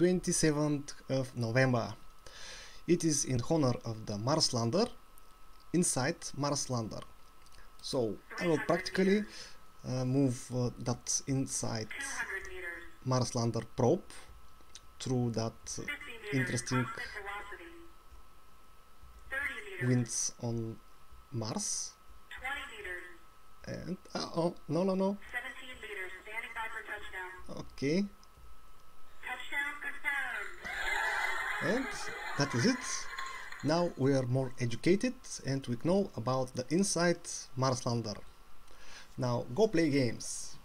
27th of November. It is in honor of the Mars lander, InSight Mars lander. So I will practically move that InSight Mars lander probe through that interesting winds on Mars. And oh, no. 17 meters, standing by for touchdown. Okay. Touchdown confirmed. And that is it. Now we are more educated and we know about the InSight Mars lander. Now go play games.